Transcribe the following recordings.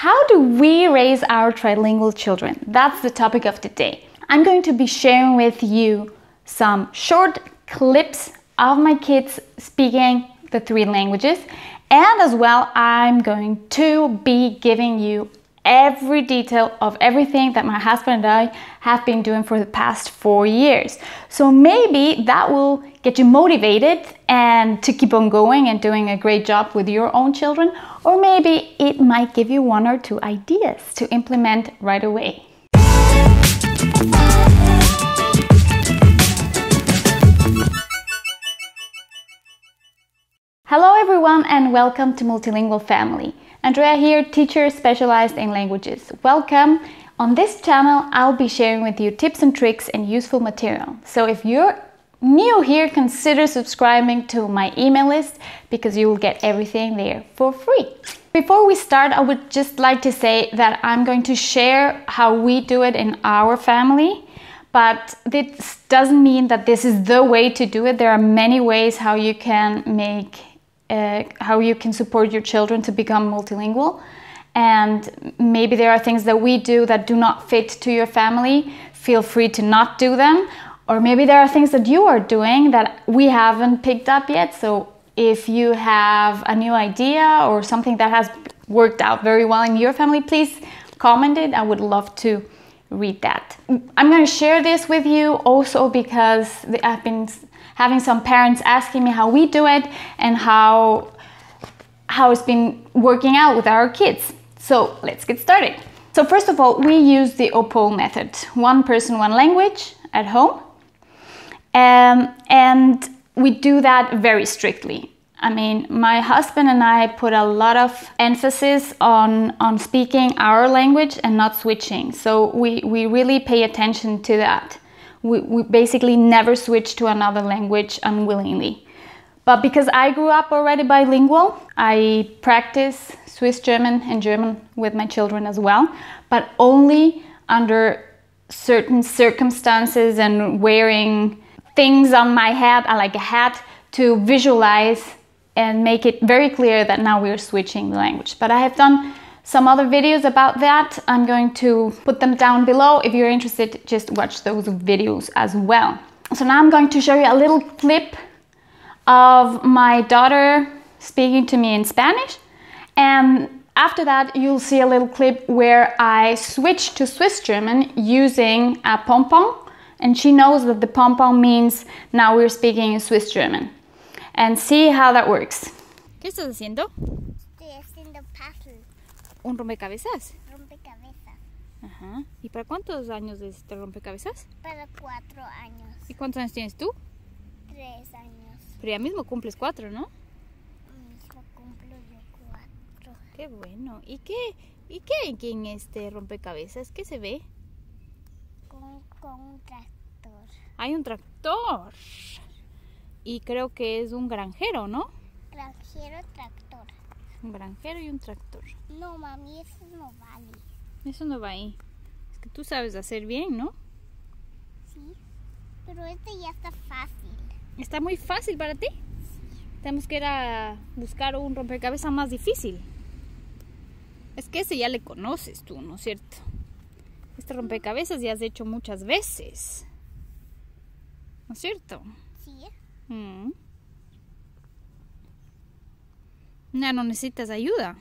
How do we raise our trilingual children? That's the topic of today. I'm going to be sharing with you some short clips of my kids speaking the three languages, and as well I'm going to be giving you every detail of everything that my husband and I have been doing for the past 4 years. So maybe that will get you motivated and to keep on going and doing a great job with your own children, or maybe it might give you one or two ideas to implement right away. Hello everyone and welcome to Multilingual Family. Andrea here, teacher specialized in languages. Welcome! On this channel I'll be sharing with you tips and tricks and useful material. So if you're new here, consider subscribing to my email list because you will get everything there for free. Before we start, I would just like to say that I'm going to share how we do it in our family. But this doesn't mean that this is the way to do it. There are many ways how you can make how you can support your children to become multilingual, and maybe there are things that we do that do not fit to your family. Feel free to not do them, or maybe there are things that you are doing that we haven't picked up yet. So if you have a new idea or something that has worked out very well in your family, please comment it. I would love to read that. I'm going to share this with you also because I've been having some parents asking me how we do it and how it's been working out with our kids. So let's get started. So first of all, we use the OPOL method. One person, one language at home. And we do that very strictly. I mean, my husband and I put a lot of emphasis on speaking our language and not switching. So we really pay attention to that. We basically never switch to another language unwillingly. But because I grew up already bilingual, I practice Swiss German and German with my children as well, but only under certain circumstances and wearing things on my head, like a hat, to visualize and make it very clear that now we're switching the language. But I have done some other videos about that. I'm going to put them down below. If you're interested, just watch those videos as well. So now I'm going to show you a little clip of my daughter speaking to me in Spanish. And after that, you'll see a little clip where I switch to Swiss German using a pom-pom. And she knows that the pom-pom means now we're speaking in Swiss German. And see how that works. ¿Qué estás haciendo? Estoy haciendo puzzle. ¿Un rompecabezas? Rompecabezas. Ajá. ¿Y para cuántos años es este rompecabezas? Para 4 años. ¿Y cuántos años tienes tú? 3 años. Pero ya mismo cumples 4, ¿no? Mismo cumplo yo 4. Qué bueno. ¿Y qué hay aquí en este rompecabezas? ¿Qué se ve? Con un tractor. Hay un tractor. Y creo que es un granjero, ¿no? Granjero, tractor. Un granjero y un tractor. No, mami, eso no vale. Eso no va ahí. Es que tú sabes hacer bien, ¿no? Sí, pero este ya está fácil. ¿Está muy fácil para ti? Sí. Tenemos que ir a buscar un rompecabezas más difícil. Es que ese ya le conoces tú, ¿no es cierto? Este rompecabezas ya has hecho muchas veces, ¿no es cierto? Sí. Mm. Ya no necesitas ayuda.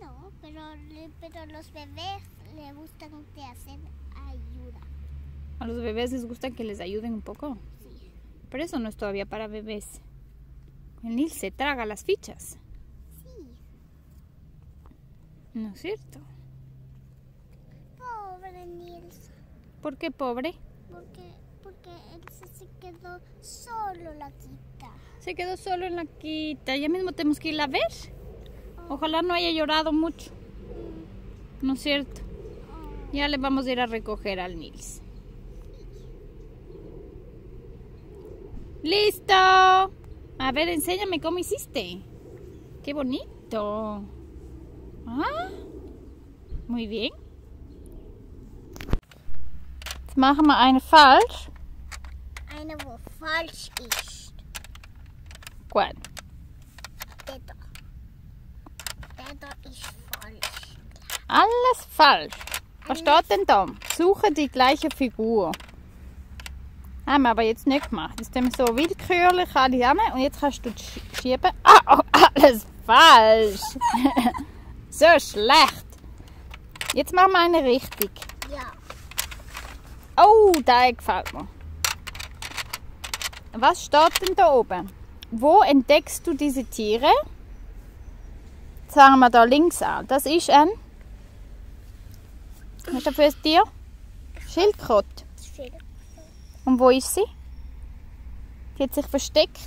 No, pero los bebés les gustan que hacen ayuda. ¿A los bebés les gusta que les ayuden un poco? Sí. Pero eso no es todavía para bebés. El Nils se traga las fichas. Sí. ¿No es cierto? Pobre Nils. ¿Por qué pobre? Porque él se quedó solo en la quita. Se quedó solo en la quita. Ya mismo tenemos que ir a ver. Oh. Ojalá no haya llorado mucho. Mm. ¿No es cierto? Oh. Ya le vamos a ir a recoger al Nils. Sí. ¡Listo! A ver, enséñame cómo hiciste. ¡Qué bonito! Ah, muy bien. Machen wir eine falsch. Eine, wo falsch ist. ¿Cuál? Esta. falsch. Alles falsch. Was steht denn da? Suche die gleiche Figur. Haben wir aber jetzt nicht gemacht. Jetzt tun wir so willkürlich alle hin und jetzt kannst du schieben. Ah, oh, alles falsch. So schlecht. Jetzt machen wir eine richtig. Ja. Oh, der gefällt mir. Was steht denn da oben? Wo entdeckst du diese Tiere? Jetzt fangen wir da links an. Das ist ein... Was ist das für ein Tier? Schildkröte. Und wo ist sie? Die hat sich versteckt.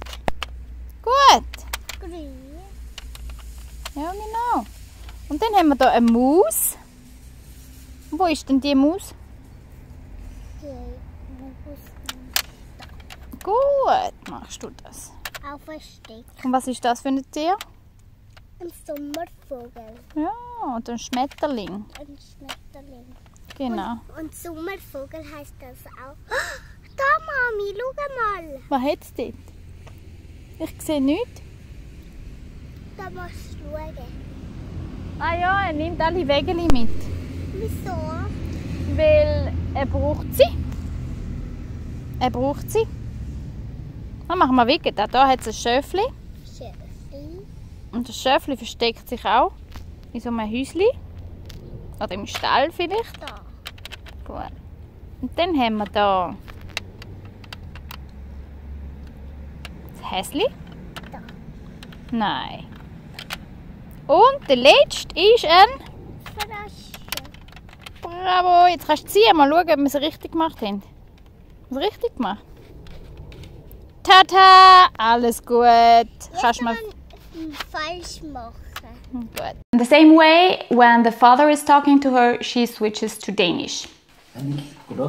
Gut. Grün. Ja, genau. Und dann haben wir hier eine Maus. Und wo ist denn die Maus? Die Maus da. Gut, machst du das. Auch versteckt. Und was ist das für ein Tier? Ein Sommervogel. Ja, und ein Schmetterling. Ein Schmetterling. Genau. Und Sommervogel heißt das auch. Da, Mami, schau mal. Was hat es dort? Ich sehe nichts. Da musst du schauen. Ah ja, er nimmt alle Wägeli mit. Wieso? Weil er braucht sie. Er braucht sie. Dann machen wir Wege. Da hat es ein Schöfli. Schöfli. Und das Schöfli versteckt sich auch in so einem Häuschen. Oder im Stall vielleicht. Da. Gut. Und dann haben wir da das Häsli. Da. Nein. Und der letzte ist ein... Frosch. Bravo. Jetzt kannst du ziehen. Mal schauen, ob wir es richtig gemacht haben. Haben wir es richtig gemacht? Tata! Alles gut. Jetzt kannst du mal... falsch machen. Good. In the same way, when the father is talking to her, she switches to Danish. Når du har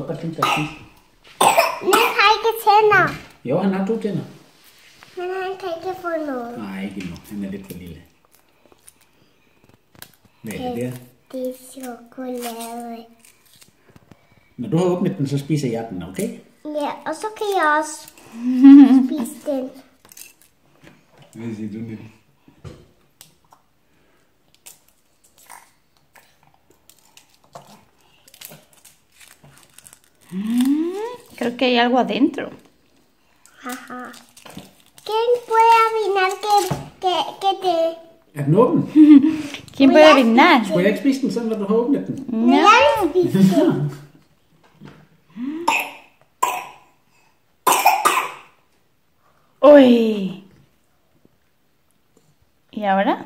åbnet den, så spiser jeg den, okay? Ja, og så kan jeg også spise den. Hvad siger du, Nils? Creo que hay algo adentro. Ajá. ¿Quién puede adivinar que te... No. ¿Quién puede adivinar? Voy a explicar sobre los jóvenes. No. No. Uy. ¿Y ahora?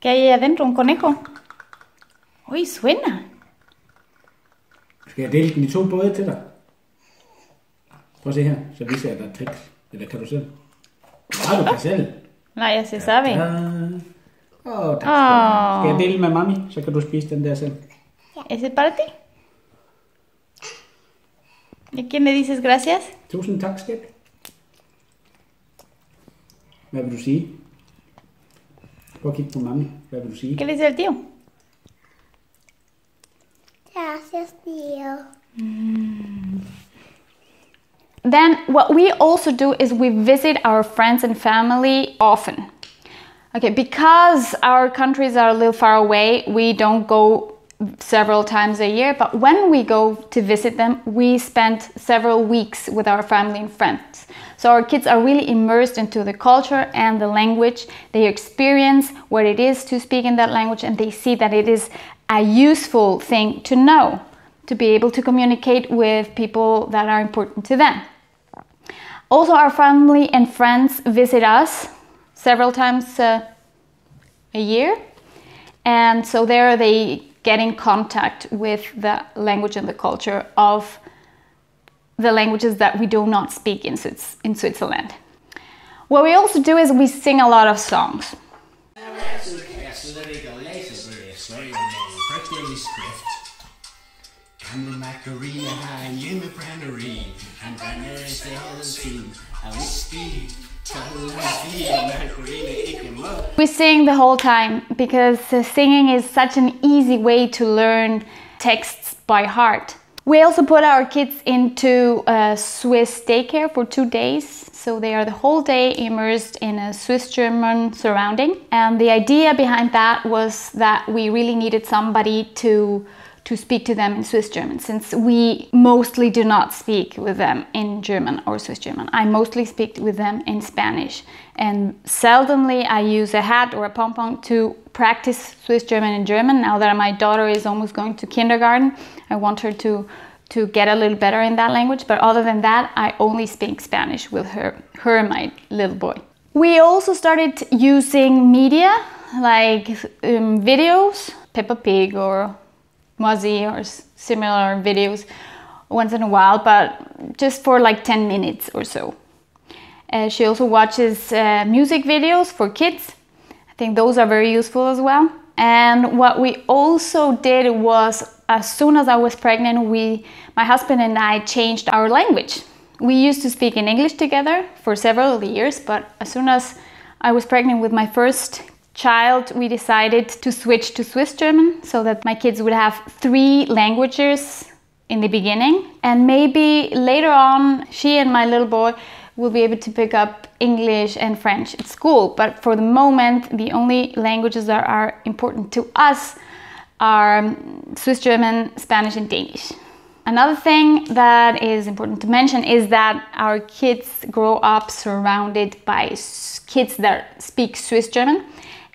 ¿Qué hay adentro? ¿Un conejo? Uy, suena. Skal jeg dele den i to både til dig? Prøv at se her, så viser jeg dig et trick. Eller kan du selv? Nej, du kan selv. Nej, jeg ser sabe. Åh, tak skal jeg dele med mami, så kan du spise den der selv. ¿Es el para ti? ¿A quién le dices gracias? Tusind tak, skat. Hvad vil du sige? Prøv at kigge på mami. Hvad vil du sige? ¿Qué le dice el tío? Gracias, tío. Then what we also do is we visit our friends and family often. Okay, because our countries are a little far away, we don't go several times a year, but when we go to visit them, we spend several weeks with our family and friends. So our kids are really immersed into the culture and the language. They experience what it is to speak in that language, and they see that it is a useful thing to know, to be able to communicate with people that are important to them. Also, our family and friends visit us several times a year, and so there they get in contact with the language and the culture of the languages that we do not speak in Switzerland. What we also do is we sing a lot of songs. I'm the Macarena, I'm in the Brannery, and Brannery is the Hollandsveen, and whiskey, Hollandsveen, and Macarena. We sing the whole time because singing is such an easy way to learn texts by heart. We also put our kids into a Swiss daycare for 2 days. So they are the whole day immersed in a Swiss German surrounding. And the idea behind that was that we really needed somebody to speak to them in Swiss German, since we mostly do not speak with them in German or Swiss German. I mostly speak with them in Spanish, and seldomly I use a hat or a pom-pom to practice Swiss German in German. Now that my daughter is almost going to kindergarten, I want her to get a little better in that language, but other than that, I only speak Spanish with her, my little boy. We also started using media, like videos, Peppa Pig or Muzzy or similar videos once in a while, but just for like 10 minutes or so. She also watches music videos for kids. I think those are very useful as well. And what we also did was, as soon as I was pregnant, my husband and I changed our language. We used to speak in English together for several years, but as soon as I was pregnant with my first child, we decided to switch to Swiss German so that my kids would have three languages in the beginning, and maybe later on she and my little boy will be able to pick up English and French at school. But for the moment, the only languages that are important to us are Swiss German, Spanish and Danish. Another thing that is important to mention is that our kids grow up surrounded by kids that speak Swiss German.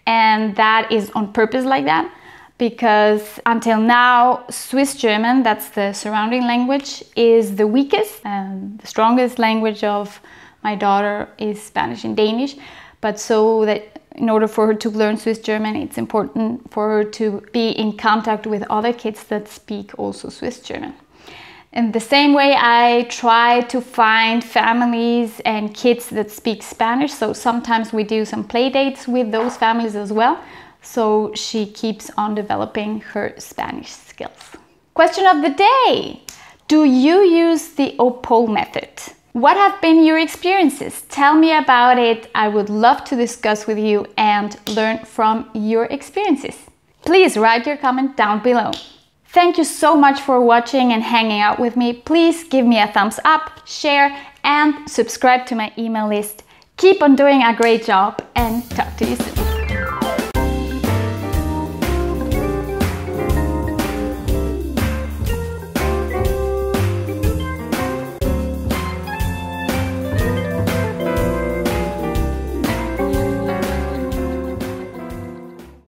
And that is on purpose like that, because until now, Swiss German, that's the surrounding language, is the weakest. And the strongest language of my daughter is Spanish and Danish. But so that in order for her to learn Swiss German, it's important for her to be in contact with other kids that speak also Swiss German. In the same way, I try to find families and kids that speak Spanish, so sometimes we do some play dates with those families as well, so she keeps on developing her Spanish skills. Question of the day: do you use the OPOL method? What have been your experiences? Tell me about it. I would love to discuss with you and learn from your experiences. Please write your comment down below. Thank you so much for watching and hanging out with me. Please give me a thumbs up, share, and subscribe to my email list. Keep on doing a great job, and talk to you soon.